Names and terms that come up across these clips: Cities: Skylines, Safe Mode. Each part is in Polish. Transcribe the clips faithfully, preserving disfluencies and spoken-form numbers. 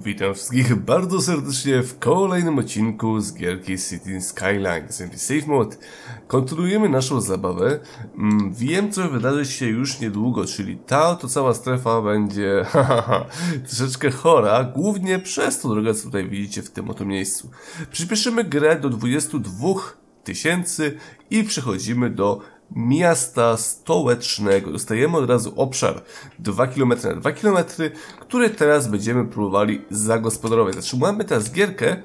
Witam wszystkich bardzo serdecznie w kolejnym odcinku z gierki Cities: Skylines w Safe Mode. Kontynuujemy naszą zabawę. Wiem, co wydarzy się już niedługo, czyli ta to cała strefa będzie troszeczkę chora, głównie przez to, drogę, co tutaj widzicie w tym oto miejscu. Przyspieszymy grę do dwudziestu dwóch tysięcy i przechodzimy do miasta stołecznego. Dostajemy od razu obszar dwa kilometry na dwa kilometry, który teraz będziemy próbowali zagospodarować. Zatrzymamy teraz gierkę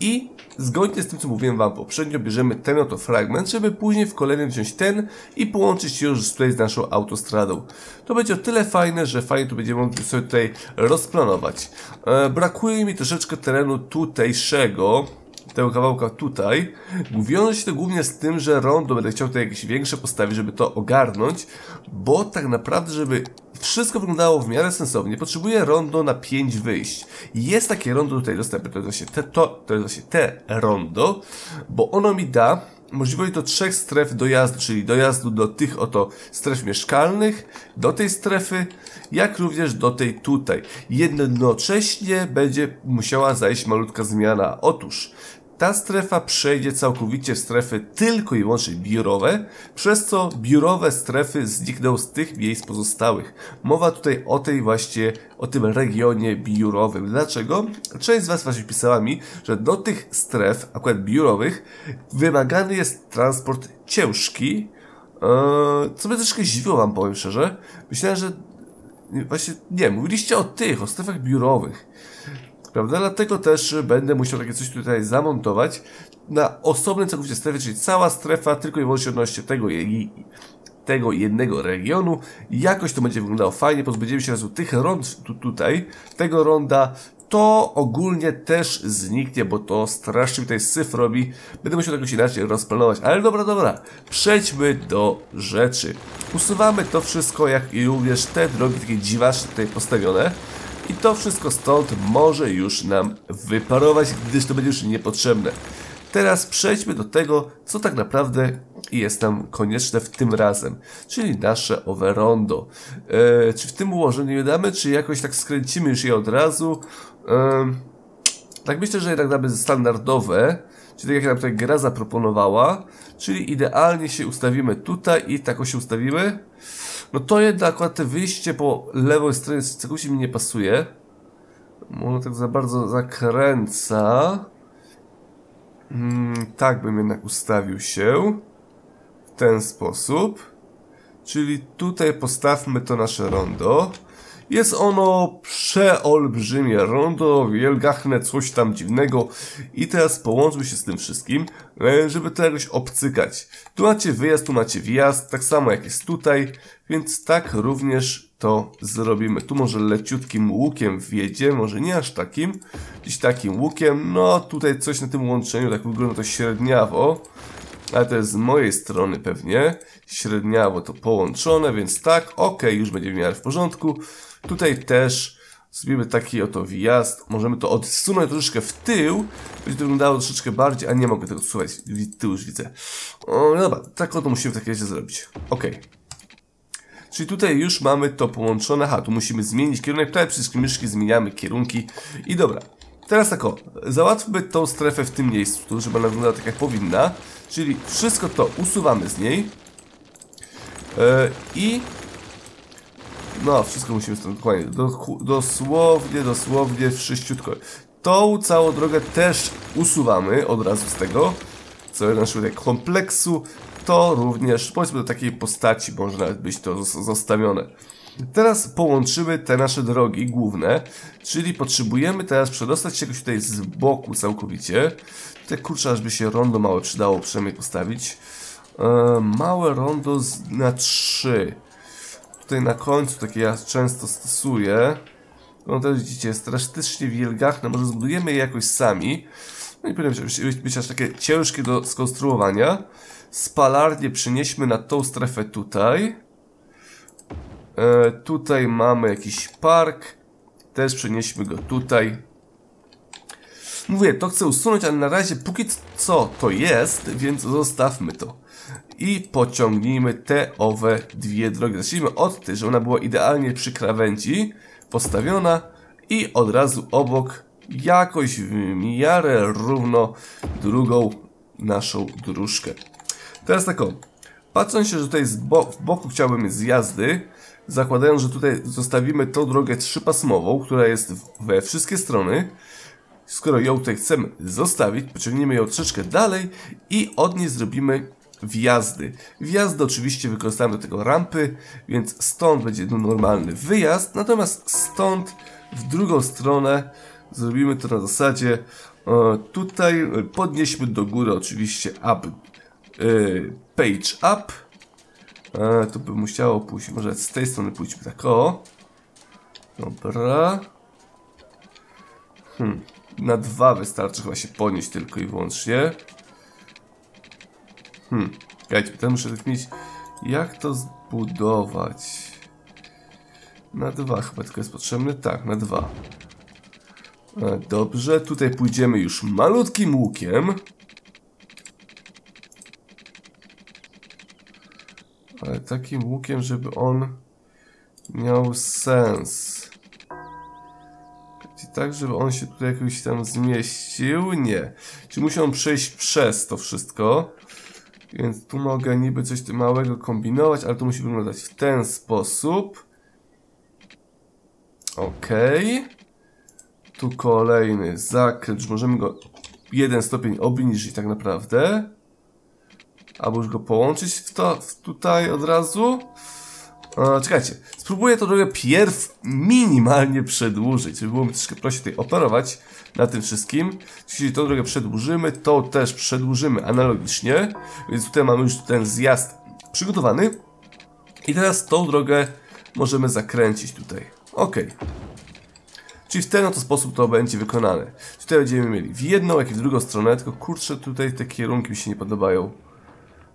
i zgodnie z tym, co mówiłem wam poprzednio, bierzemy ten oto fragment, żeby później w kolejnym wziąć ten i połączyć już tutaj z naszą autostradą. To będzie o tyle fajne, że fajnie to będziemy mogli sobie tutaj rozplanować. E, brakuje mi troszeczkę terenu tutejszego, tego kawałka tutaj. Wiąże się to głównie z tym, że rondo będę chciał tutaj jakieś większe postawić, żeby to ogarnąć, bo tak naprawdę, żeby wszystko wyglądało w miarę sensownie, potrzebuję rondo na pięć wyjść. Jest takie rondo tutaj dostępne, to jest właśnie te, to, to jest właśnie te rondo, bo ono mi da możliwość do trzech stref dojazdu, czyli dojazdu do tych oto stref mieszkalnych, do tej strefy, jak również do tej tutaj. Jednocześnie będzie musiała zajść malutka zmiana. Otóż ta strefa przejdzie całkowicie w strefy tylko i wyłącznie biurowe, przez co biurowe strefy znikną z tych miejsc pozostałych. Mowa tutaj o tej właśnie, o tym regionie biurowym. Dlaczego? Część z was właśnie pisała mi, że do tych stref, akurat biurowych, wymagany jest transport ciężki, eee, co mnie troszkę zdziwiło, wam powiem szczerze. Myślałem, że właśnie, nie, mówiliście o tych, o strefach biurowych, prawda? Dlatego też będę musiał takie coś tutaj zamontować na osobnym całkowicie strefie, czyli cała strefa tylko i wyłącznie odnośnie tego, tego jednego regionu. Jakoś to będzie wyglądało fajnie, pozbędziemy się razu tych rond tu, tutaj, tego ronda. To ogólnie też zniknie, bo to strasznie tutaj syf robi. Będę musiał jakoś inaczej rozplanować, ale dobra, dobra, przejdźmy do rzeczy. Usuwamy to wszystko, jak i również te drogi takie dziwaczne tutaj postawione. I to wszystko stąd może już nam wyparować, gdyż to będzie już niepotrzebne. Teraz przejdźmy do tego, co tak naprawdę jest nam konieczne w tym razem, czyli nasze owe rondo. Eee, czy w tym ułożeniu je damy, czy jakoś tak skręcimy już je od razu? Eee, tak myślę, że jednak damy standardowe, czyli tak jak nam tutaj gra zaproponowała, czyli idealnie się ustawimy tutaj i tak się ustawimy. No to jednak akurat te wyjście po lewej stronie całkowicie mi nie pasuje. Ono tak za bardzo zakręca. Mm, tak bym jednak ustawił się w ten sposób. Czyli tutaj postawmy to nasze rondo. Jest ono przeolbrzymie rondo, wielgachne, coś tam dziwnego. I teraz połączmy się z tym wszystkim, żeby to jakoś obcykać. Tu macie wyjazd, tu macie wjazd, tak samo jak jest tutaj, więc tak również to zrobimy. Tu może leciutkim łukiem wjedzie, może nie aż takim, gdzieś takim łukiem. No tutaj coś na tym łączeniu, tak wygląda to średniawo. Ale to jest z mojej strony pewnie. Średniawo to połączone, więc tak, ok, już będzie w miarę w porządku. Tutaj też zrobimy taki oto wjazd. Możemy to odsunąć troszeczkę w tył. Będzie to wyglądało troszeczkę bardziej, a nie mogę tego odsuwać. Tył już widzę. O, no dobra, tak oto musimy w takim razie zrobić. Ok. Czyli tutaj już mamy to połączone. Ha, tu musimy zmienić kierunek. Prawie przez myszki zmieniamy kierunki. I dobra. Teraz tak o, załatwmy tą strefę w tym miejscu, to żeby ona wyglądała tak jak powinna. Czyli wszystko to usuwamy z niej. Yy, I... No, wszystko musimy stąd dokładnie, do, dosłownie, dosłownie, wszyściutko. Tą całą drogę też usuwamy od razu z tego całego naszego kompleksu. To również, powiedzmy, do takiej postaci może nawet być to zostawione. Teraz połączymy te nasze drogi główne, czyli potrzebujemy teraz przedostać się jakoś tutaj z boku całkowicie. Te kurczę, aż by się rondo małe przydało przynajmniej postawić. Eee, małe rondo z, na trzy. Tutaj na końcu, takie ja często stosuję. No też widzicie, jest strasznie wielgachne, może zbudujemy je jakoś sami. No i powinno być, być, być aż takie ciężkie do skonstruowania. Spalarnię przynieśmy na tą strefę tutaj. E, tutaj mamy jakiś park. Też przenieśmy go tutaj. Mówię, to chcę usunąć, ale na razie póki co to jest, więc zostawmy to. I pociągnijmy te owe dwie drogi. Zacznijmy od tej, że ona była idealnie przy krawędzi postawiona i od razu obok jakoś w miarę równo drugą naszą dróżkę. Teraz tak o, patrząc się, że tutaj z bo w boku chciałbym zjazdy, zakładając, że tutaj zostawimy tą drogę trzypasmową, która jest we wszystkie strony. Skoro ją tutaj chcemy zostawić, pociągniemy ją troszeczkę dalej i od niej zrobimy wjazdy. Wjazdy oczywiście wykorzystamy do tego rampy, więc stąd będzie normalny wyjazd, natomiast stąd w drugą stronę zrobimy to na zasadzie tutaj podnieśmy do góry oczywiście up, page up. To by musiało pójść, może z tej strony pójdźmy tak o. Dobra. Hmm. Na dwa wystarczy chyba się ponieść tylko i wyłącznie. Hmm, czekajcie, tam muszę mieć, jak to zbudować. Na dwa chyba tylko jest potrzebne, tak, na dwa. Dobrze, tutaj pójdziemy już malutkim łukiem. Ale takim łukiem, żeby on miał sens. Tak, żeby on się tutaj jakoś tam zmieścił. Nie. Czyli musi on przejść przez to wszystko. Więc tu mogę niby coś małego kombinować, ale to musi wyglądać w ten sposób. Ok. Tu kolejny zakręt. Możemy go jeden stopień obniżyć tak naprawdę. Albo już go połączyć w to, w tutaj od razu. E, czekajcie, spróbuję to drogę pierw minimalnie przedłużyć, żeby było mi troszkę prościej tutaj operować na tym wszystkim. Jeśli tą drogę przedłużymy, to też przedłużymy analogicznie, więc tutaj mamy już ten zjazd przygotowany. I teraz tą drogę możemy zakręcić tutaj. Ok. Czyli w ten oto sposób to będzie wykonane. Tutaj będziemy mieli w jedną, jak i w drugą stronę, tylko kurczę, tutaj te kierunki mi się nie podobają.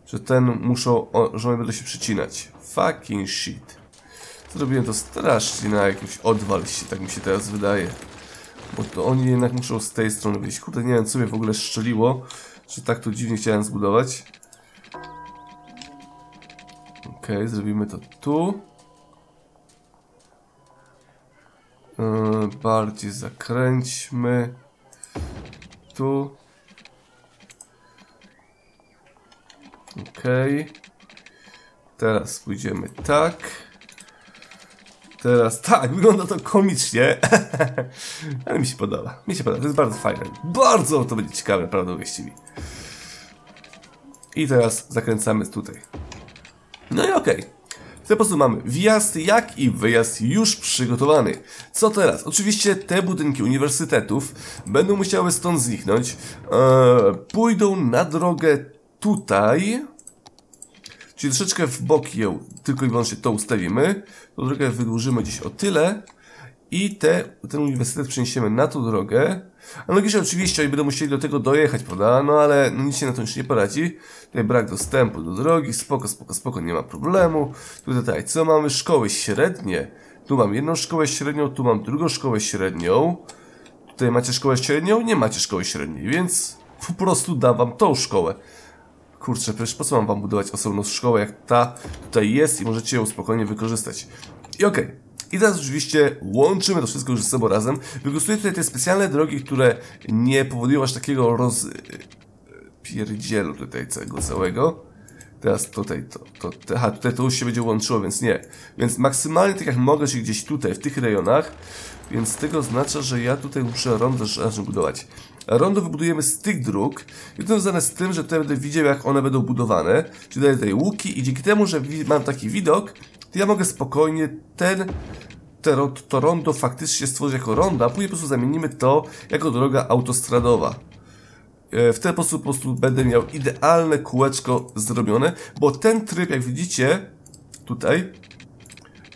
Że ten muszą, o, że one będą się przycinać. Fucking shit. Zrobiłem to strasznie na jakimś odwal się, tak mi się teraz wydaje. Bo to oni jednak muszą z tej strony wyjść. Kurde, nie wiem co mnie w ogóle szczeliło, że tak to dziwnie chciałem zbudować. Okej, okay, zrobimy to tu. Yy, bardziej zakręćmy. Tu. Okej. Okay. Teraz pójdziemy tak. Teraz tak, wygląda to komicznie. Ale mi się podoba. Mi się podoba, to jest bardzo fajne. Bardzo to będzie ciekawe, naprawdę właściwie. I teraz zakręcamy tutaj. No i okej. Okay. W ten sposób mamy wjazd, jak i wyjazd już przygotowany. Co teraz? Oczywiście te budynki uniwersytetów będą musiały stąd zniknąć. Eee, pójdą na drogę tutaj, czyli troszeczkę w bok ją, tylko i wyłącznie to ustawimy, tą drogę wydłużymy gdzieś o tyle i te, ten uniwersytet przeniesiemy na tą drogę. Analogicznie oczywiście oni będą musieli do tego dojechać, prawda? No ale no, nic się na to już nie poradzi. Tutaj brak dostępu do drogi, spoko, spoko, spoko, nie ma problemu. Tutaj tak, co mamy? Szkoły średnie. Tu mam jedną szkołę średnią, tu mam drugą szkołę średnią. Tutaj macie szkołę średnią? Nie macie szkoły średniej, więc po prostu dam wam tą szkołę. Kurczę, przecież po co mam wam budować osobną szkołę, jak ta tutaj jest i możecie ją spokojnie wykorzystać. I okej. Okay. I teraz oczywiście łączymy to wszystko już ze sobą razem. Wykorzystuję tutaj te specjalne drogi, które nie powodują aż takiego rozpierdzielu tutaj całego całego. Teraz tutaj to, to, to... Aha, tutaj to już się będzie łączyło, więc nie. Więc maksymalnie tak jak mogę, czyli gdzieś tutaj, w tych rejonach. Więc tego oznacza, że ja tutaj muszę rondo budować. Rondo wybudujemy z tych dróg i to związane z tym, że tutaj będę widział jak one będą budowane, czyli daję tutaj łuki i dzięki temu, że mam taki widok, to ja mogę spokojnie ten, te, to rondo faktycznie stworzyć jako ronda, a później po prostu zamienimy to jako droga autostradowa. W ten sposób po prostu będę miał idealne kółeczko zrobione, bo ten tryb jak widzicie tutaj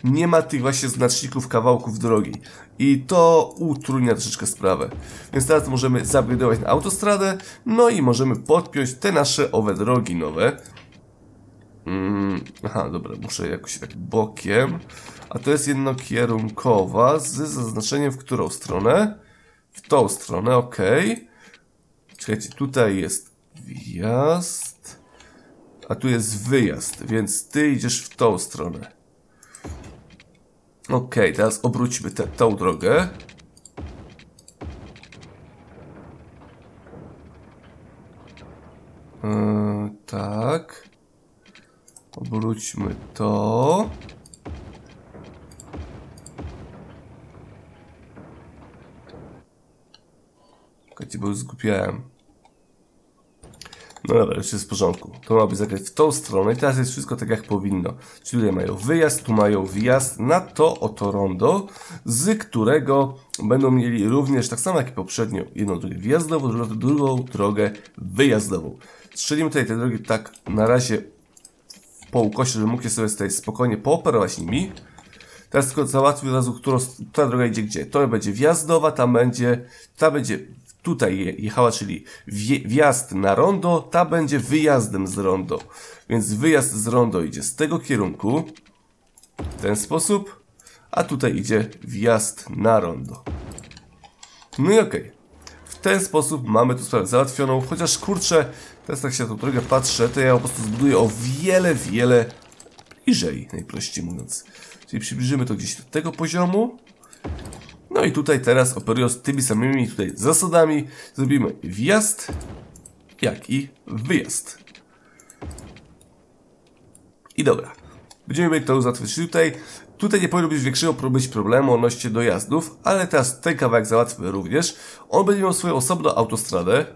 nie ma tych właśnie znaczników kawałków drogi. I to utrudnia troszeczkę sprawę. Więc teraz możemy zabudować na autostradę. No i możemy podpiąć te nasze owe drogi nowe. Mm, aha, dobra, muszę jakoś tak bokiem. A to jest jednokierunkowa z zaznaczeniem w którą stronę? W tą stronę, ok. Czekajcie, tutaj jest wjazd, a tu jest wyjazd, więc ty idziesz w tą stronę. Ok, teraz obróćmy te, tą drogę. Yy, tak. Obróćmy to. Czekajcie, bo już zgubiłem. No dobra, już jest w porządku. To ma być zagrać w tą stronę i teraz jest wszystko tak jak powinno. Czyli tutaj mają wyjazd, tu mają wjazd na to oto rondo, z którego będą mieli również, tak samo jak i poprzednio, jedną drogę wjazdową, drugą drogę wyjazdową. Strzelimy tutaj te drogi tak na razie po ukosie, żeby mógł je sobie tutaj spokojnie pooperować nimi. Teraz tylko załatwię od razu, którą, ta droga idzie gdzie. To będzie wjazdowa, tam będzie, ta będzie... Tutaj jechała, czyli wjazd na rondo, ta będzie wyjazdem z rondo. Więc wyjazd z rondo idzie z tego kierunku, w ten sposób, a tutaj idzie wjazd na rondo. No i okej. Okay. W ten sposób mamy tu sprawę załatwioną, chociaż kurczę, teraz tak się na tą drogę patrzę, to ja ją po prostu zbuduję o wiele, wiele bliżej, najprościej mówiąc. Czyli przybliżymy to gdzieś do tego poziomu. No i tutaj teraz operując tymi samymi tutaj zasadami zrobimy wjazd, jak i wyjazd. I dobra, będziemy mieli to załatwić tutaj. Tutaj nie powinno być większego być problemu odnośnie dojazdów, ale teraz ten kawałek załatwimy również. On będzie miał swoją osobną autostradę.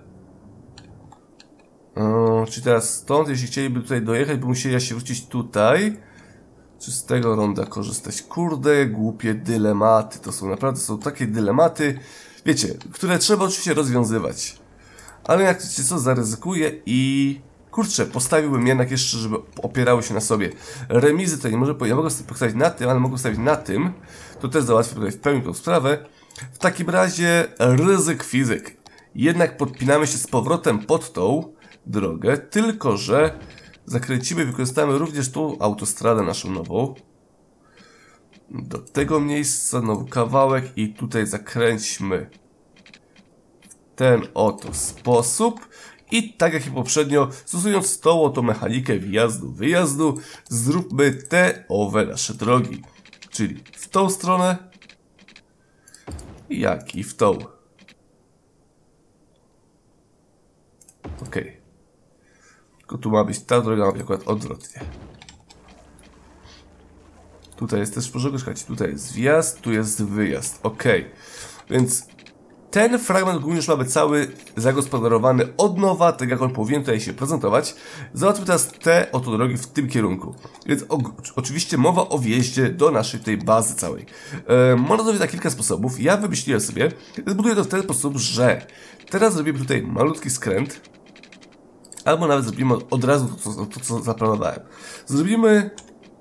Eee, czyli teraz stąd, jeśli chcieliby tutaj dojechać, by musieli się wrócić tutaj. Czy z tego ronda korzystać? Kurde, głupie dylematy. To są naprawdę są takie dylematy, wiecie, które trzeba oczywiście rozwiązywać. Ale jak wiecie co, zaryzykuję i... Kurczę, postawiłbym jednak jeszcze, żeby opierały się na sobie. Remizy to nie może... Ja mogę postawić na tym, ale mogę stawić na tym. To też załatwię tutaj w pełni tą sprawę. W takim razie ryzyk fizyk. Jednak podpinamy się z powrotem pod tą drogę, tylko że... Zakręcimy, wykorzystamy również tą autostradę naszą nową. Do tego miejsca nowy kawałek i tutaj zakręćmy w ten oto sposób. I tak jak i poprzednio, stosując tą oto mechanikę wjazdu, wyjazdu, zróbmy te owe nasze drogi. Czyli w tą stronę, jak i w tą. Okej. Tylko tu ma być ta droga, ma być akurat odwrotnie. Tutaj jest też, proszę, czekajcie, tutaj jest wjazd, tu jest wyjazd, ok. Więc ten fragment ogólnie już mamy cały zagospodarowany od nowa, tak jak on powinien tutaj się prezentować. Załatwmy teraz te oto drogi w tym kierunku. Więc o, oczywiście mowa o wjeździe do naszej tej bazy całej. E, można zrobić na kilka sposobów, ja wymyśliłem sobie, zbuduję to w ten sposób, że teraz zrobimy tutaj malutki skręt. Albo nawet zrobimy od razu to, to, to, co zaplanowałem. Zrobimy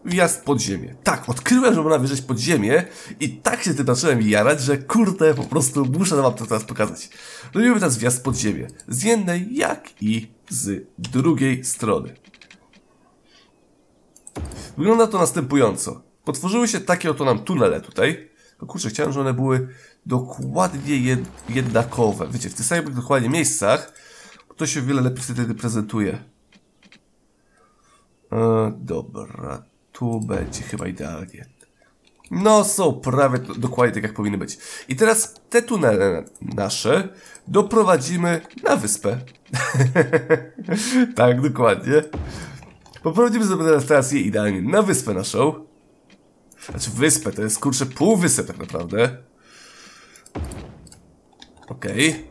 wjazd pod ziemię. Tak, odkryłem, że można wjeżdżać pod ziemię i tak się tym zacząłem jarać, że kurde, po prostu muszę wam to teraz pokazać. Zrobimy teraz wjazd pod ziemię. Z jednej, jak i z drugiej strony. Wygląda to następująco. Potworzyły się takie oto nam tunele tutaj. No kurczę, chciałem, że one były dokładnie jed jednakowe. Wiecie, w tych samych dokładnie miejscach. To się wiele lepiej wtedy prezentuje. E, dobra, tu będzie chyba idealnie. No są prawie to, dokładnie tak jak powinny być. I teraz te tunele nasze doprowadzimy na wyspę. Tak, dokładnie. Poprowadzimy sobie teraz, teraz je idealnie na wyspę naszą. Znaczy wyspę, to jest kurczę półwysep tak naprawdę. Okej. Okay.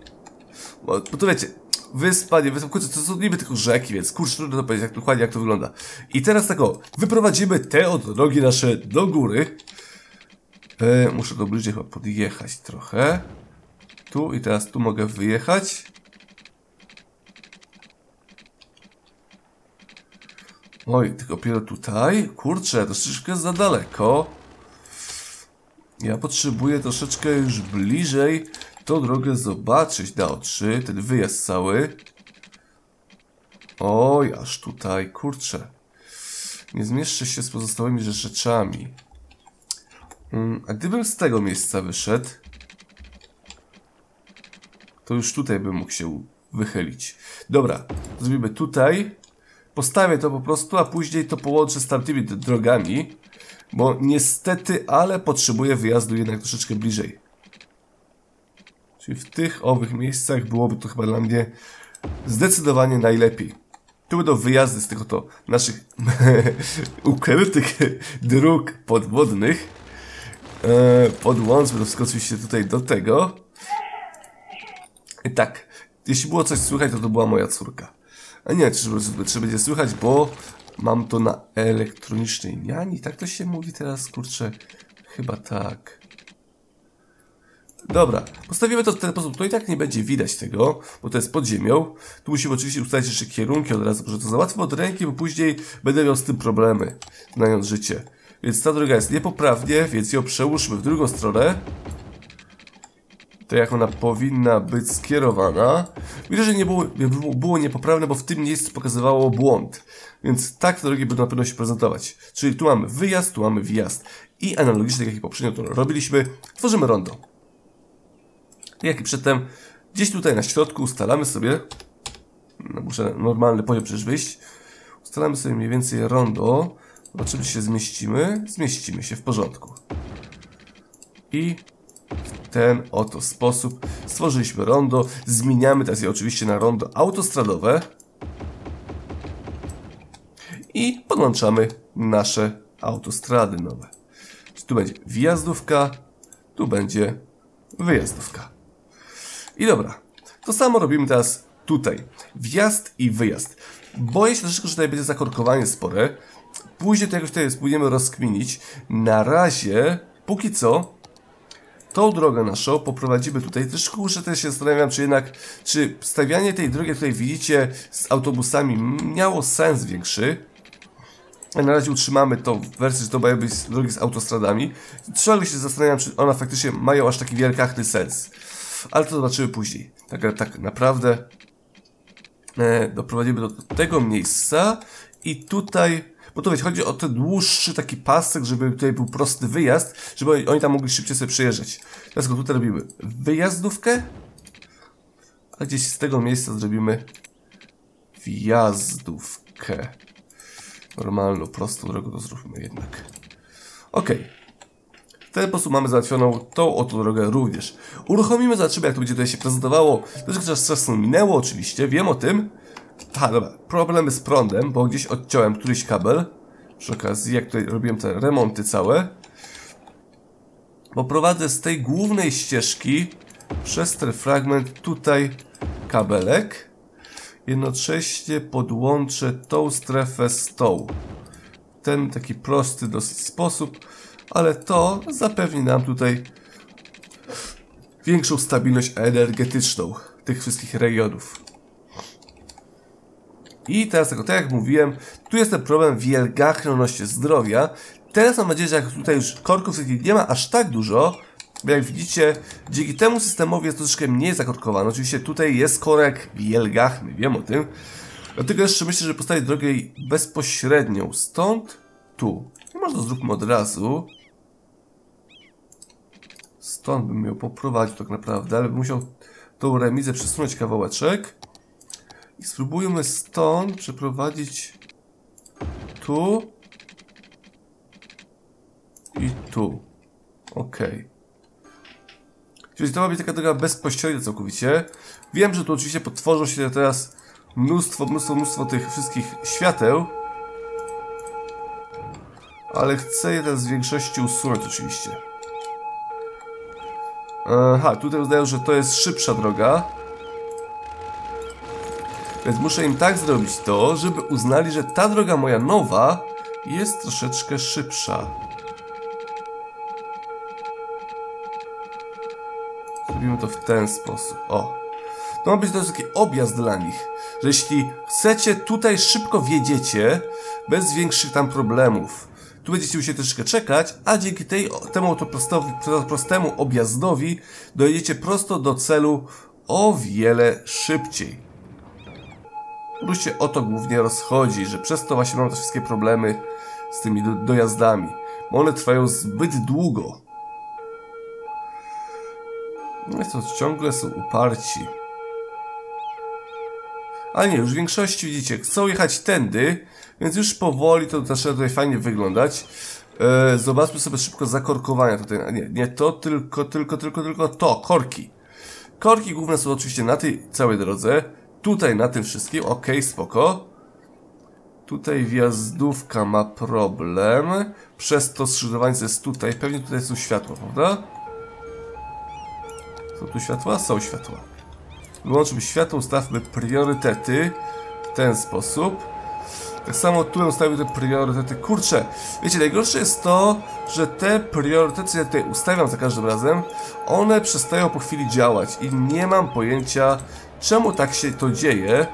Bo, bo to wiecie... Wyspa, nie wyspa, kurczę, to są niby tylko rzeki, więc kurczę, trudno to powiedzieć jak, dokładnie jak to wygląda. I teraz tak o, wyprowadzimy te od nogi nasze do góry. E, muszę do bliżej chyba podjechać trochę. Tu i teraz tu mogę wyjechać. Oj, tylko dopiero tutaj. Kurczę, troszeczkę za daleko. Ja potrzebuję troszeczkę już bliżej... Tą drogę zobaczyć na oczy, ten wyjazd cały. Oj, aż tutaj, kurczę. Nie zmieszczę się z pozostałymi rzeczami. Hmm, a gdybym z tego miejsca wyszedł, to już tutaj bym mógł się wychylić. Dobra, zrobimy tutaj. Postawię to po prostu, a później to połączę z tamtymi drogami. Bo niestety, ale potrzebuję wyjazdu jednak troszeczkę bliżej. Czyli w tych owych miejscach byłoby to chyba dla mnie zdecydowanie najlepiej. Tu będą wyjazdy z tych oto naszych ukrytych dróg podwodnych. Eee, pod łąc będą wskoczyć się tutaj do tego. I tak, jeśli było coś słychać, to to była moja córka. A nie, czy, czy będzie słychać, bo mam to na elektronicznej niani. Tak to się mówi teraz, kurczę. Chyba tak. Dobra, postawimy to w ten sposób. To i tak nie będzie widać tego, bo to jest pod ziemią. Tu musimy oczywiście ustalić jeszcze kierunki od razu, że to załatwimy od ręki, bo później będę miał z tym problemy, znając życie. Więc ta droga jest niepoprawnie, więc ją przełóżmy w drugą stronę. To jak ona powinna być skierowana. Widzę, że nie było, było niepoprawne, bo w tym miejscu pokazywało błąd. Więc tak te drogi będą na pewno się prezentować. Czyli tu mamy wyjazd, tu mamy wjazd. I analogicznie, jak i poprzednio to robiliśmy, tworzymy rondo. Jak i przedtem, gdzieś tutaj na środku ustalamy sobie, no muszę normalny poziom przecież wyjść, ustalamy sobie mniej więcej rondo, zobaczymy, czy się zmieścimy, zmieścimy się w porządku. I w ten oto sposób stworzyliśmy rondo, zmieniamy teraz je oczywiście na rondo autostradowe i podłączamy nasze autostrady nowe. Czyli tu będzie wjazdówka, tu będzie wyjazdówka. I dobra, to samo robimy teraz tutaj. Wjazd i wyjazd. Boję się troszeczkę, że tutaj będzie zakorkowanie spore. Później to jakoś tutaj spróbujemy rozkminić. Na razie, póki co, tą drogę naszą poprowadzimy tutaj. Też kurczę, też się zastanawiam, czy jednak, czy stawianie tej drogi, jak tutaj widzicie, z autobusami miało sens większy. Na razie utrzymamy tą wersję, że to mają być drogi z autostradami. Ciągle się zastanawiam, czy one faktycznie mają aż taki wielkachny sens. Ale to zobaczymy później. Tak, tak naprawdę e, doprowadzimy do tego miejsca i tutaj, bo to wiecie, chodzi o ten dłuższy taki pasek, żeby tutaj był prosty wyjazd, żeby oni tam mogli szybciej sobie przejeżdżać. Teraz go tutaj robimy wyjazdówkę, a gdzieś z tego miejsca zrobimy wjazdówkę. Normalną, prostą drogą to zróbmy jednak. Ok. W ten sposób mamy załatwioną tą oto drogę również. Uruchomimy, zobaczymy, jak to będzie tutaj się prezentowało. Troszkę czasu minęło oczywiście, wiem o tym. Tak, dobra, problemy z prądem, bo gdzieś odciąłem któryś kabel. Przy okazji, jak tutaj robiłem te remonty całe. Poprowadzę z tej głównej ścieżki przez ten fragment tutaj kabelek. Jednocześnie podłączę tą strefę z tą. Ten taki prosty dosyć sposób. Ale to zapewni nam tutaj większą stabilność energetyczną tych wszystkich regionów. I teraz, tak jak mówiłem, tu jest ten problem wielgachronności zdrowia. Teraz mam nadzieję, że jak tutaj już korków nie ma aż tak dużo, bo jak widzicie, dzięki temu systemowi jest troszeczkę mniej zakorkowane. Oczywiście tutaj jest korek wielgachny, wiem o tym. Dlatego jeszcze myślę, że postawię drogę bezpośrednią stąd tu. I może to zróbmy od razu. Stąd bym ją poprowadził tak naprawdę, ale bym musiał tą remizę przesunąć kawałeczek. I spróbujmy stąd przeprowadzić tu i tu. Ok. Czyli to ma być taka droga bezpośrednia całkowicie. Wiem, że tu oczywiście potworzą się teraz mnóstwo, mnóstwo, mnóstwo tych wszystkich świateł. Ale chcę je teraz w większości usunąć oczywiście. Aha, tutaj uznają, że to jest szybsza droga. Więc muszę im tak zrobić to, żeby uznali, że ta droga moja nowa jest troszeczkę szybsza. Zrobimy to w ten sposób. O. To ma być taki objazd dla nich. Że jeśli chcecie, tutaj szybko wjedziecie, bez większych tam problemów. Tu będziecie musieli troszeczkę czekać, a dzięki tej, temu to prostowi, prostemu objazdowi dojedziecie prosto do celu o wiele szybciej. Tu się o to głównie rozchodzi, że przez to właśnie mamy te wszystkie problemy z tymi do, dojazdami. Bo one trwają zbyt długo. No i to ciągle są uparci. Ale nie, już w większości widzicie, chcą jechać tędy, więc już powoli to zaczyna tutaj fajnie wyglądać. Eee, zobaczmy sobie szybko zakorkowania tutaj. Nie, nie to, tylko, tylko, tylko, tylko to, korki. Korki główne są oczywiście na tej całej drodze. Tutaj na tym wszystkim, ok, spoko. Tutaj wjazdówka ma problem. Przez to skrzyżowanie jest tutaj. Pewnie tutaj są światła, prawda? Są tu światła? Są światła. Wyłączmy światło, ustawmy priorytety w ten sposób. Tak samo tu ustawię te priorytety. Kurczę, wiecie, najgorsze jest to, że te priorytety, ja tutaj ustawiam za każdym razem, one przestają po chwili działać i nie mam pojęcia, czemu tak się to dzieje.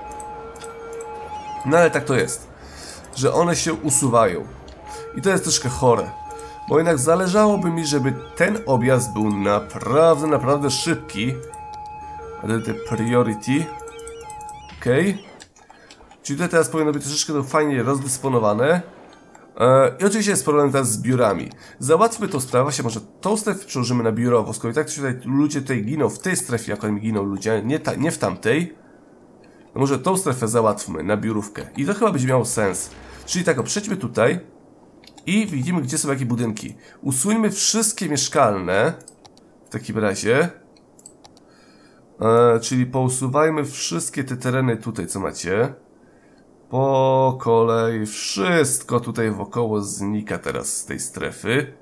No ale tak to jest, że one się usuwają. I to jest troszkę chore, bo jednak zależałoby mi, żeby ten objazd był naprawdę, naprawdę szybki. Ale te priority. Okej. Okay. Czyli tutaj teraz powinno być troszeczkę to fajnie rozdysponowane. Eee, I oczywiście jest problem teraz z biurami. Załatwmy tą sprawę, się może tą strefę przełożymy na biurowo, skoro i tak tutaj ludzie tutaj giną, w tej strefie jak oni giną ludzie, nie, ta, nie w tamtej. No może tą strefę załatwmy na biurówkę. I to chyba będzie miało sens. Czyli tak, o, przejdźmy tutaj i widzimy, gdzie są jakie budynki. Usuńmy wszystkie mieszkalne w takim razie. Eee, czyli pousuwajmy wszystkie te tereny tutaj, co macie. Po kolei wszystko tutaj wokoło znika teraz z tej strefy.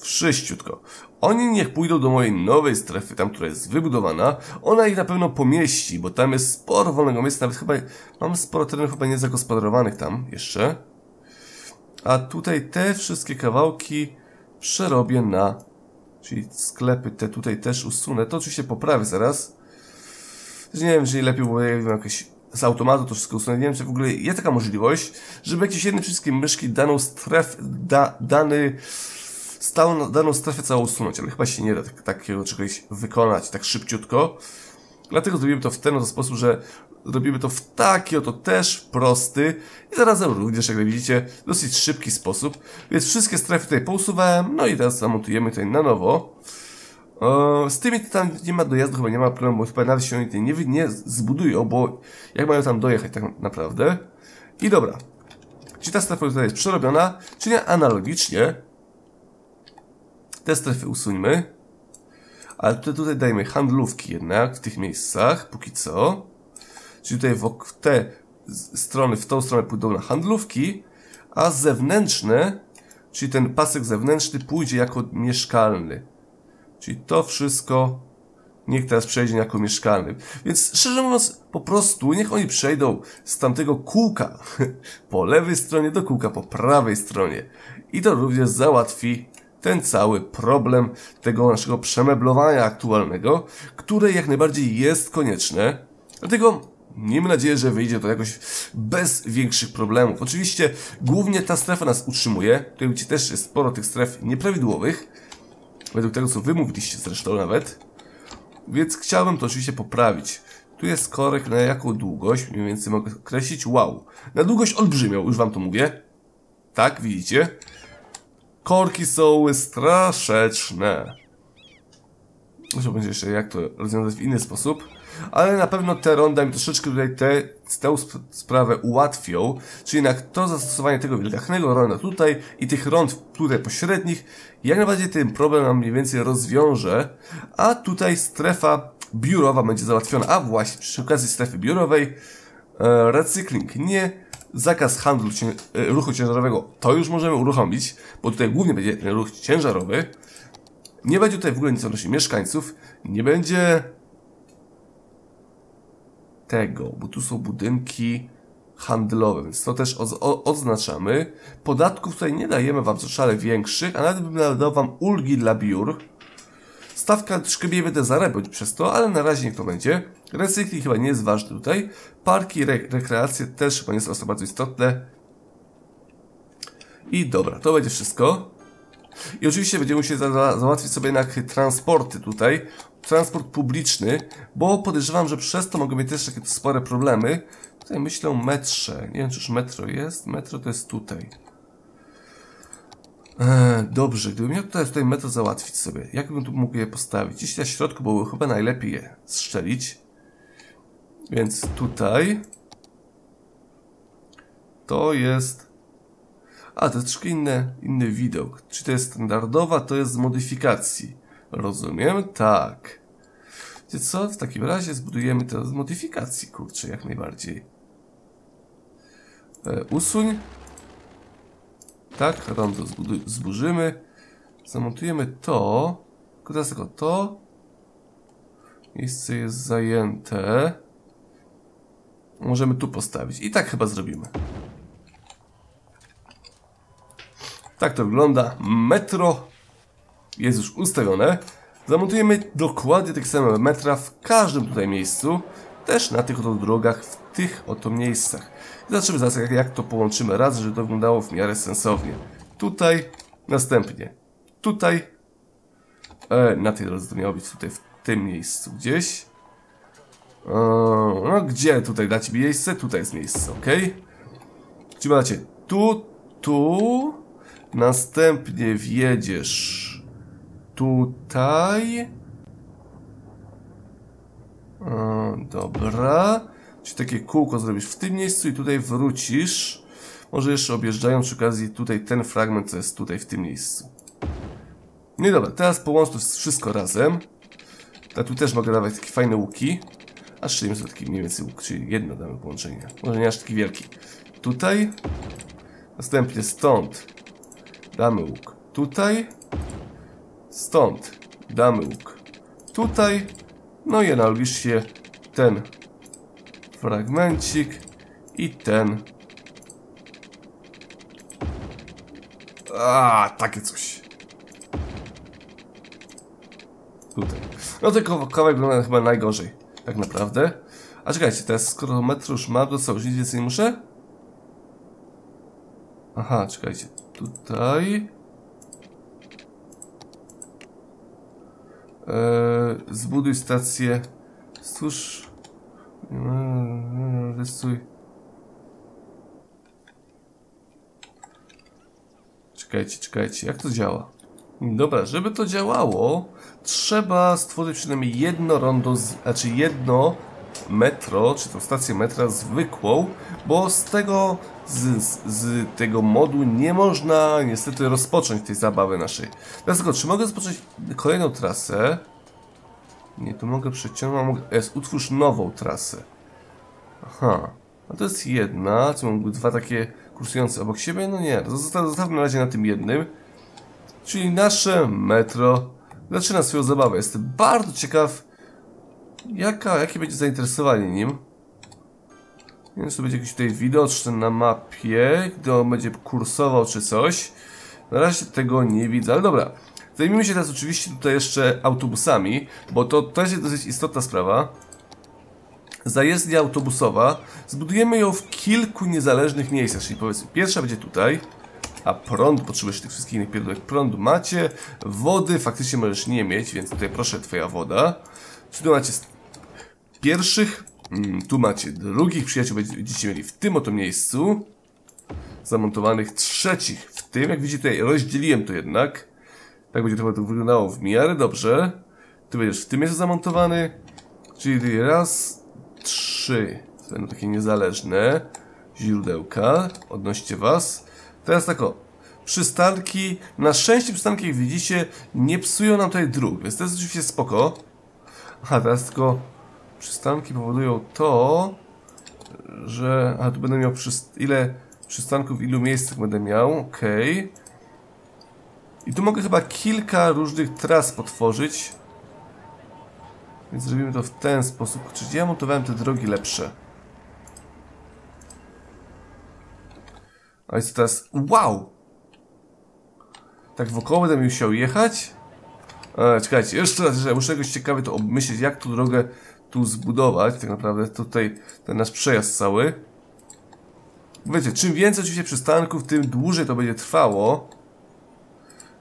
Wszyściutko. Oni niech pójdą do mojej nowej strefy, tam, która jest wybudowana. Ona ich na pewno pomieści, bo tam jest sporo wolnego miejsca. Nawet chyba mam sporo terenów chyba niezagospodarowanych tam jeszcze. A tutaj te wszystkie kawałki przerobię na... Czyli sklepy te tutaj też usunę. To oczywiście poprawię zaraz. Nie wiem, czy lepiej, bo ja wiem, jakieś z automatu to wszystko usunę. Nie wiem, czy w ogóle jest taka możliwość, żeby jakieś jedne wszystkie myszki daną strefę, da, dany, stałą, daną strefę całą usunąć. Ale chyba się nie da tak, takiego czegoś wykonać tak szybciutko. Dlatego zrobimy to w ten oto sposób, że robimy to w taki oto też prosty i zarazem również, jak widzicie, dosyć szybki sposób. Więc wszystkie strefy tutaj pousuwałem, no i teraz zamontujemy tutaj na nowo. Z tymi tam nie ma dojazdu, chyba nie ma problemu, bo chyba nawet się oni nie, nie zbudują, bo jak mają tam dojechać tak naprawdę. I dobra, czy ta strefa tutaj jest przerobiona, czy nie, analogicznie te strefy usuńmy, ale tutaj, tutaj dajmy handlówki jednak w tych miejscach, póki co. Czyli tutaj w te strony, w tą stronę pójdą na handlówki, a zewnętrzne, czyli ten pasek zewnętrzny pójdzie jako mieszkalny. Czyli to wszystko niech teraz przejdzie jako mieszkalny. Więc szczerze mówiąc, po prostu niech oni przejdą z tamtego kółka po lewej stronie do kółka po prawej stronie. I to również załatwi ten cały problem tego naszego przemeblowania aktualnego, które jak najbardziej jest konieczne. Dlatego... miejmy nadzieję, że wyjdzie to jakoś bez większych problemów. Oczywiście głównie ta strefa nas utrzymuje. Tutaj widzicie też jest sporo tych stref nieprawidłowych. Według tego, co wy mówiliście zresztą nawet. Więc chciałbym to oczywiście poprawić. Tu jest korek na jaką długość? Mniej więcej mogę określić. Wow. Na długość olbrzymią, już wam to mówię. Tak, widzicie? Korki są straszeczne. Muszę będzie jeszcze jak to rozwiązać w inny sposób. Ale na pewno te ronda mi troszeczkę tutaj tę te, sp sprawę ułatwią. Czyli na to zastosowanie tego wielgachnego ronda tutaj i tych rond tutaj pośrednich, jak najbardziej ten problem nam mniej więcej rozwiąże. A tutaj strefa biurowa będzie załatwiona. A właśnie przy okazji strefy biurowej e, recykling nie, zakaz handlu cię e, ruchu ciężarowego to już możemy uruchomić, bo tutaj głównie będzie ten ruch ciężarowy. Nie będzie tutaj w ogóle nic odnośnie mieszkańców, nie będzie... tego, bo tu są budynki handlowe, więc to też od, o, odznaczamy. Podatków tutaj nie dajemy wam co szale większych, a nawet bym dał wam ulgi dla biur. Stawka troszkę mniej będę zarabiać przez to, ale na razie niech to będzie. Recykling chyba nie jest ważny tutaj. Parki, re, rekreacje też chyba nie są bardzo, bardzo istotne. I dobra, to będzie wszystko. I oczywiście będziemy musieli za, za, załatwić sobie jednak transporty tutaj. Transport publiczny, bo podejrzewam, że przez to mogą mieć też takie spore problemy. Tutaj myślę o metrze. Nie wiem, czy już metro jest. Metro to jest tutaj. Eee, dobrze, gdybym miał tutaj, tutaj metro załatwić sobie. Jak bym tu mógł je postawić? Gdzieś na środku, bo chyba najlepiej je strzelić. Więc tutaj to jest... A, to jest troszkę inny, inny widok. Czy to jest standardowa, to jest z modyfikacji. Rozumiem? Tak. Wiecie co? W takim razie zbudujemy to z modyfikacji, kurczę, jak najbardziej. E, usuń. Tak, rondo zburzymy. Zamontujemy to. Tylko teraz tylko to. Miejsce jest zajęte. Możemy tu postawić. I tak chyba zrobimy. Tak to wygląda. Metro jest już ustawione. Zamontujemy dokładnie tak samo metra w każdym tutaj miejscu. Też na tych oto drogach, w tych oto miejscach. Zobaczymy zaraz jak, jak to połączymy razem, żeby to wyglądało w miarę sensownie. Tutaj, następnie tutaj. E, na tej drodze to miało być tutaj, w tym miejscu gdzieś. E, no gdzie tutaj dać miejsce? Tutaj jest miejsce, ok? Czyli macie tu, tu. Następnie wjedziesz tutaj. O, dobra. Czyli takie kółko zrobisz w tym miejscu i tutaj wrócisz. Może jeszcze objeżdżając przy okazji tutaj ten fragment, co jest tutaj w tym miejscu. No i dobra, teraz połącz to wszystko razem. Ja tu też mogę dawać takie fajne łuki. Aż szyjmy sobie taki mniej więcej łuk, czyli jedno damy połączenie. Może nie aż taki wielki. Tutaj. Następnie stąd damy łuk tutaj. Stąd damy łuk tutaj. No i analogicznie ten fragmencik i ten. A, takie coś. Tutaj. No tylko kawałek wygląda chyba najgorzej. Tak naprawdę. A czekajcie, teraz skoro metro już ma, to co, już nic więcej nie muszę? Aha, czekajcie. Tutaj. Eee, zbuduj stację. Stwórz. Eee, rysuj. Czekajcie, czekajcie. Jak to działa? Dobra, żeby to działało, trzeba stworzyć przynajmniej jedno rondo, z, znaczy jedno metro, czy to stację metra zwykłą, bo z tego z, z, z tego modu nie można niestety rozpocząć tej zabawy naszej. Teraz tylko, czy mogę rozpocząć kolejną trasę? Nie, tu mogę przeciągnąć, jest, utwórz nową trasę. Aha, no to jest jedna, czy mogą być dwa takie kursujące obok siebie? No nie, zostawmy na razie na tym jednym. Czyli nasze metro zaczyna swoją zabawę. Jestem bardzo ciekaw, Jaka, jakie będzie zainteresowanie nim. Nie wiem, czy to będzie jakiś tutaj widoczny na mapie, gdy on będzie kursował czy coś. Na razie tego nie widzę, ale dobra. Zajmijmy się teraz oczywiście tutaj jeszcze autobusami, bo to też jest dosyć istotna sprawa. Zajezdnia autobusowa. Zbudujemy ją w kilku niezależnych miejscach, czyli powiedzmy pierwsza będzie tutaj. A prąd, potrzebujesz tych wszystkich innych pierdolek. Prądu macie, wody faktycznie możesz nie mieć, więc tutaj proszę twoja woda. Tu macie pierwszych, tu macie drugich przyjaciół, będziecie mieli w tym oto miejscu. Zamontowanych trzecich w tym, jak widzicie tutaj rozdzieliłem to jednak. Tak będzie to wyglądało w miarę dobrze. Ty będziesz w tym miejscu zamontowany. Czyli raz, trzy. To będą takie niezależne źródełka, odnoście was. Teraz tak o. Przystanki, na szczęście przystanki jak widzicie nie psują nam tutaj dróg, więc to jest oczywiście spoko. Aha, teraz tylko przystanki powodują to, że... A tu będę miał przyst... ile przystanków w ilu miejscach będę miał, okej. Okay. I tu mogę chyba kilka różnych tras potworzyć. Więc zrobimy to w ten sposób. Czyli ja montowałem te drogi lepsze. A jest teraz... Wow! Tak wokoło będę musiał jechać? E, czekajcie, jeszcze raz, że muszę jakoś ciekawie to obmyśleć, jak tą drogę tu zbudować, tak naprawdę tutaj ten nasz przejazd cały. Wiecie, czym więcej oczywiście przystanków, tym dłużej to będzie trwało.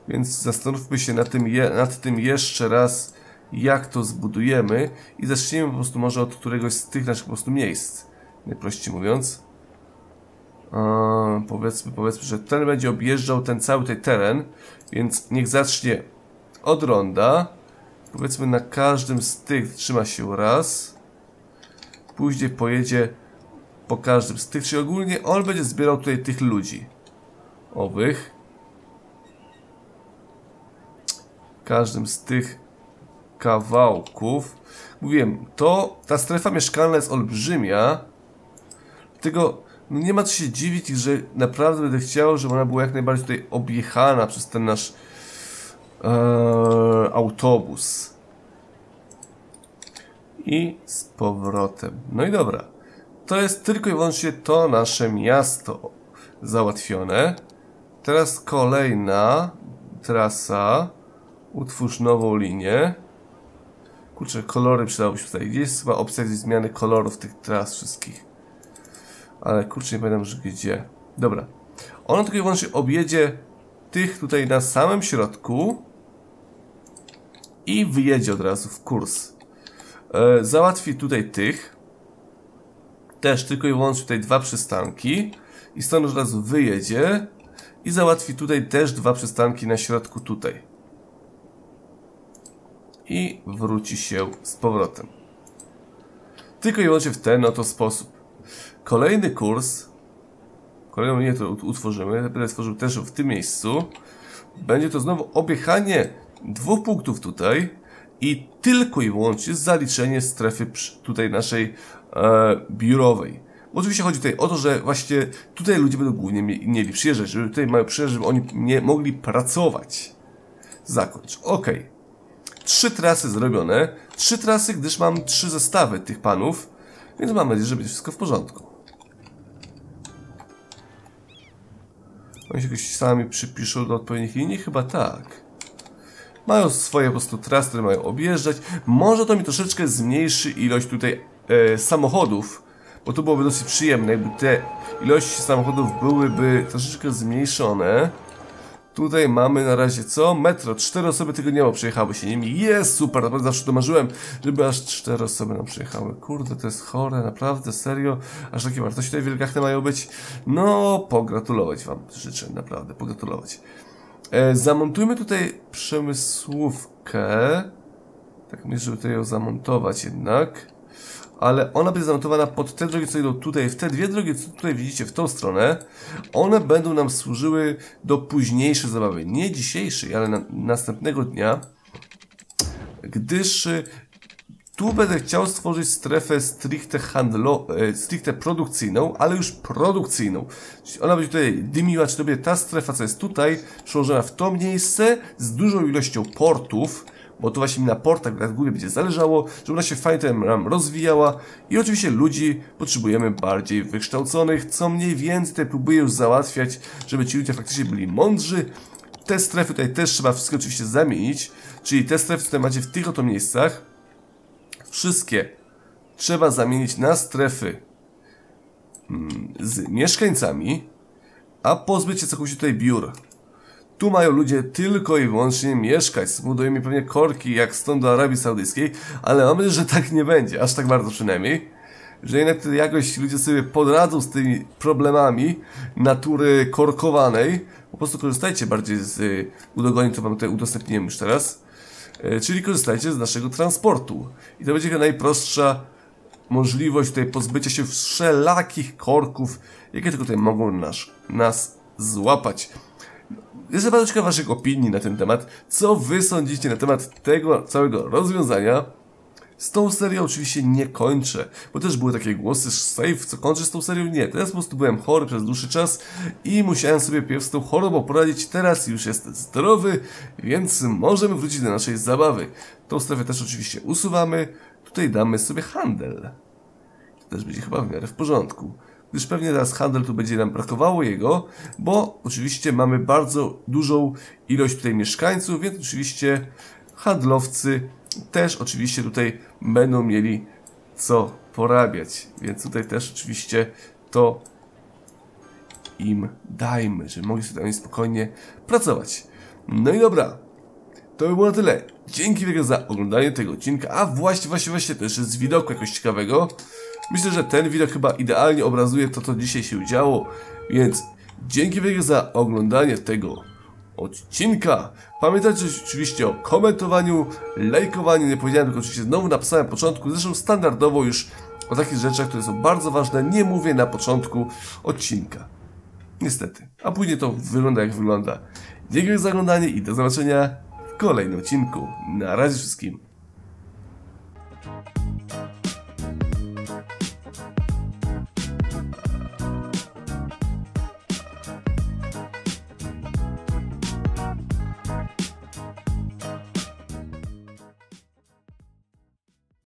Więc zastanówmy się nad tym, je, nad tym jeszcze raz, jak to zbudujemy i zaczniemy po prostu może od któregoś z tych naszych po prostu miejsc, najprościej mówiąc. E, powiedzmy, powiedzmy, że ten będzie objeżdżał ten cały ten teren, więc niech zacznie od ronda. Powiedzmy na każdym z tych trzyma się raz. później pojedzie po każdym z tych, czyli ogólnie on będzie zbierał tutaj tych ludzi. Owych. Każdym z tych kawałków. Mówiłem, to ta strefa mieszkalna jest olbrzymia. Dlatego nie ma co się dziwić, że naprawdę będę chciał, żeby ona była jak najbardziej tutaj objechana przez ten nasz ee, autobus. I z powrotem. No i dobra. To jest tylko i wyłącznie to nasze miasto załatwione. Teraz kolejna trasa. Utwórz nową linię. Kurczę, kolory przydałoby się tutaj. Gdzie jest chyba opcja zmiany kolorów tych tras wszystkich? Ale kurczę, nie pamiętam, że gdzie. Dobra. Ono tylko i wyłącznie objedzie tych tutaj na samym środku i wyjedzie od razu w kurs. E, załatwi tutaj tych. Też tylko i wyłącznie tutaj dwa przystanki. I stąd od razu wyjedzie. I załatwi tutaj też dwa przystanki na środku tutaj. I wróci się z powrotem. Tylko i wyłącznie w ten oto sposób. Kolejny kurs. Kolejną linię to utworzymy. Będę stworzył też w tym miejscu. Będzie to znowu objechanie dwóch punktów tutaj. I tylko i wyłącznie zaliczenie strefy tutaj naszej e, biurowej. Bo oczywiście chodzi tutaj o to, że właśnie tutaj ludzie będą głównie mieli przyjeżdżać. Żeby tutaj mają przyjeżdżać, żeby oni nie mogli pracować. Zakończ. Ok. Trzy trasy zrobione. Trzy trasy, gdyż mam trzy zestawy tych panów. Więc mam nadzieję, że będzie wszystko w porządku. Oni się jakoś sami przypiszą do odpowiednich linii? Chyba tak. Mają swoje po prostu trasy, które mają objeżdżać. Może to mi troszeczkę zmniejszy ilość tutaj e, samochodów. Bo to byłoby dosyć przyjemne, jakby te ilości samochodów byłyby troszeczkę zmniejszone. Tutaj mamy na razie co? Metro. Cztery osoby tygodniowo przejechały się nimi. Jest super, naprawdę zawsze to marzyłem, żeby aż cztery osoby nam przejechały. Kurde, to jest chore, naprawdę, serio. Aż takie wartości tutaj wielgachne mają być. No, pogratulować wam życzę, naprawdę, pogratulować. E, zamontujmy tutaj przemysłówkę. Tak myślę, żeby tutaj ją zamontować jednak. Ale ona będzie zamontowana pod te drogi, co idą tutaj, w te dwie drogi, co tutaj widzicie, w tą stronę. One będą nam służyły do późniejszej zabawy. Nie dzisiejszej, ale na, następnego dnia. Gdyż tu będę chciał stworzyć strefę stricte handlo, stricte produkcyjną, ale już produkcyjną. Czyli ona będzie tutaj dymiła, czy to będzie ta strefa, co jest tutaj, przełożona w to miejsce z dużą ilością portów. Bo to właśnie mi na portach na górze będzie zależało, żeby ona się fajnie nam rozwijała. I oczywiście ludzi potrzebujemy bardziej wykształconych, co mniej więcej tutaj próbuję już załatwiać, żeby ci ludzie faktycznie byli mądrzy. Te strefy tutaj też trzeba wszystko oczywiście zamienić, czyli te strefy, które macie w tych oto miejscach, wszystkie trzeba zamienić na strefy z mieszkańcami, a pozbyć się całkowicie tutaj biur. Tu mają ludzie tylko i wyłącznie mieszkać. Zbudują mi pewnie korki, jak stąd do Arabii Saudyjskiej, ale mam nadzieję, że tak nie będzie, aż tak bardzo przynajmniej. Że jednak jakoś ludzie sobie podradzą z tymi problemami natury korkowanej. Po prostu korzystajcie bardziej z udogodnień, co wam tutaj udostępniłem już teraz. Czyli korzystajcie z naszego transportu. I to będzie najprostsza możliwość tutaj pozbycia się wszelakich korków, jakie tylko tutaj mogą nas, nas złapać. Jestem bardzo ciekaw waszych opinii na ten temat. Co wy sądzicie na temat tego całego rozwiązania? Z tą serią oczywiście nie kończę, bo też były takie głosy, Sejf, co kończy z tą serią? Nie, teraz po prostu byłem chory przez dłuższy czas i musiałem sobie pierw z tą chorobą poradzić. Teraz już jestem zdrowy, więc możemy wrócić do naszej zabawy. Tą strefę też oczywiście usuwamy. Tutaj damy sobie handel. To też będzie chyba w miarę w porządku. Gdyż pewnie teraz handel tu będzie nam brakowało jego, bo oczywiście mamy bardzo dużą ilość tutaj mieszkańców, więc oczywiście handlowcy też oczywiście tutaj będą mieli co porabiać. Więc tutaj też oczywiście to im dajmy, żeby mogli sobie tam spokojnie pracować. No i dobra, to by było na tyle. Dzięki wielkie za oglądanie tego odcinka, a właśnie, właśnie, właśnie też z widoku jakoś ciekawego. Myślę, że ten widok chyba idealnie obrazuje to, co dzisiaj się działo, więc dzięki wielkie za oglądanie tego odcinka. Pamiętajcie oczywiście o komentowaniu, lajkowaniu, nie powiedziałem, tylko oczywiście znowu napisałem na początku, zresztą standardowo już O takich rzeczach, które są bardzo ważne, nie mówię na początku odcinka. Niestety. A później to wygląda jak wygląda. Dziękuję za oglądanie i do zobaczenia w kolejnym odcinku. Na razie wszystkim.